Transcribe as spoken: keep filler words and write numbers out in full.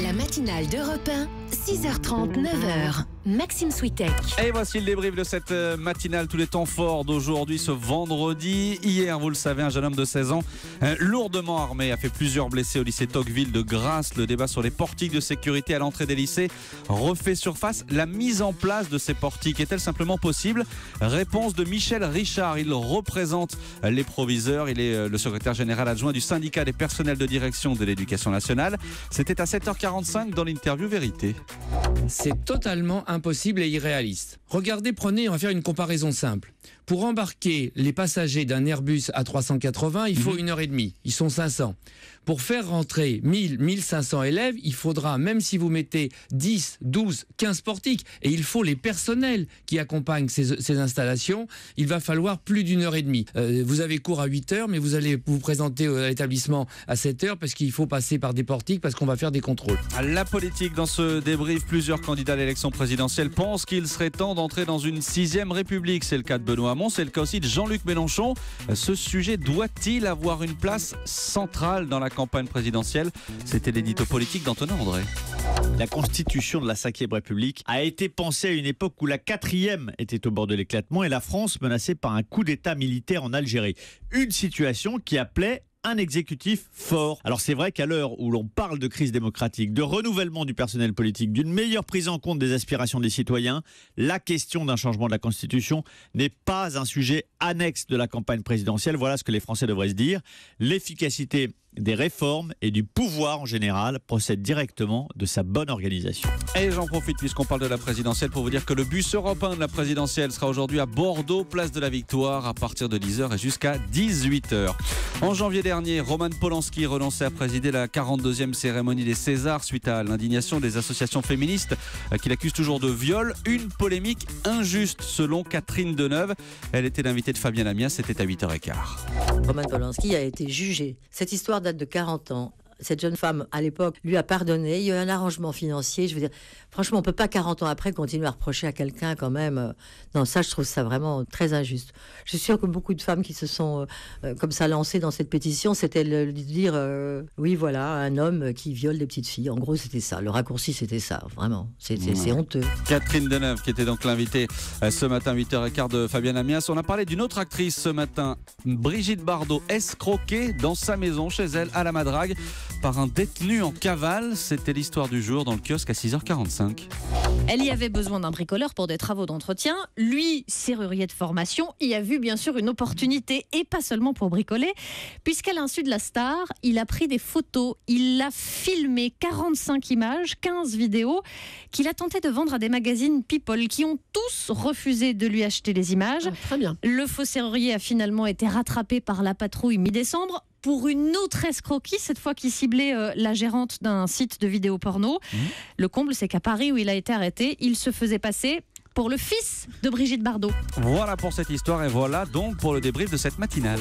La matinale d'Europe un, six heures trente, neuf heures. Maxime Switek. Et voici le débrief de cette matinale, tous les temps forts d'aujourd'hui, ce vendredi. Hier, vous le savez, un jeune homme de seize ans, lourdement armé, a fait plusieurs blessés au lycée Tocqueville de Grasse. Le débat sur les portiques de sécurité à l'entrée des lycées refait surface. La mise en place de ces portiques est-elle simplement possible? Réponse de Michel Richard. Il représente les proviseurs. Il est le secrétaire général adjoint du syndicat des personnels de direction de l'éducation nationale. C'était à sept heures quarante-cinq dans l'interview Vérité. C'est totalement impossible et irréaliste. Regardez, prenez, on va faire une comparaison simple. Pour embarquer les passagers d'un Airbus A trois cent quatre-vingts, il faut mmh. une heure et demie. Ils sont cinq cents. Pour faire rentrer mille, mille cinq cents élèves, il faudra, même si vous mettez dix, douze, quinze portiques, et il faut les personnels qui accompagnent ces, ces installations, il va falloir plus d'une heure et demie. Euh, vous avez cours à huit heures, mais vous allez vous présenter à l'établissement à sept heures parce qu'il faut passer par des portiques, parce qu'on va faire des contrôles. La politique dans ce débrief, plusieurs candidats à l'élection présidentielle pensent qu'il serait temps d'entrer dans une sixième république. C'est le cas de Benoît Hamon, c'est le cas aussi de Jean-Luc Mélenchon. Ce sujet doit-il avoir une place centrale dans la campagne présidentielle? C'était l'édito politique d'Antonin André. La constitution de la cinquième République a été pensée à une époque où la quatrième était au bord de l'éclatement et la France menacée par un coup d'état militaire en Algérie. Une situation qui appelait un exécutif fort. Alors c'est vrai qu'à l'heure où l'on parle de crise démocratique, de renouvellement du personnel politique, d'une meilleure prise en compte des aspirations des citoyens, la question d'un changement de la Constitution n'est pas un sujet annexe de la campagne présidentielle. Voilà ce que les Français devraient se dire. L'efficacité des réformes et du pouvoir en général procèdent directement de sa bonne organisation. Et j'en profite puisqu'on parle de la présidentielle pour vous dire que le bus européen de la présidentielle sera aujourd'hui à Bordeaux, place de la Victoire, à partir de dix heures et jusqu'à dix-huit heures. En janvier dernier, Roman Polanski renonçait à présider la quarante-deuxième cérémonie des Césars suite à l'indignation des associations féministes qui l'accusent toujours de viol. Une polémique injuste selon Catherine Deneuve. Elle était l'invitée de Fabien Lamia, c'était à huit heures quinze. Roman Polanski a été jugé. Cette histoire date de quarante ans. Cette jeune femme, à l'époque, lui a pardonné. Il y a eu un arrangement financier. Je veux dire, franchement, on ne peut pas quarante ans après continuer à reprocher à quelqu'un quand même. Non, ça, je trouve ça vraiment très injuste. Je suis sûre que beaucoup de femmes qui se sont euh, comme ça lancées dans cette pétition, c'était de dire euh, oui, voilà, un homme qui viole des petites filles. En gros, c'était ça. Le raccourci, c'était ça. Vraiment, c'est ouais. honteux. Catherine Deneuve, qui était donc l'invitée euh, ce matin, huit heures quinze de Fabien Amias. On a parlé d'une autre actrice ce matin, Brigitte Bardot, escroquée dans sa maison, chez elle, à la Madrague, par un détenu en cavale. C'était l'histoire du jour dans le kiosque à six heures quarante-cinq. Elle y avait besoin d'un bricoleur pour des travaux d'entretien. Lui, serrurier de formation, y a vu bien sûr une opportunité, et pas seulement pour bricoler, puisqu'à l'insu de la star, il a pris des photos, il a filmé quarante-cinq images, quinze vidéos, qu'il a tenté de vendre à des magazines People qui ont tous refusé de lui acheter les images. Ah, très bien. Le faux serrurier a finalement été rattrapé par la patrouille mi-décembre pour une autre escroquerie, cette fois qui ciblait euh, la gérante d'un site de vidéos porno. Mmh. Le comble, c'est qu'à Paris, où il a été arrêté, il se faisait passer pour le fils de Brigitte Bardot. Voilà pour cette histoire et voilà donc pour le débrief de cette matinale.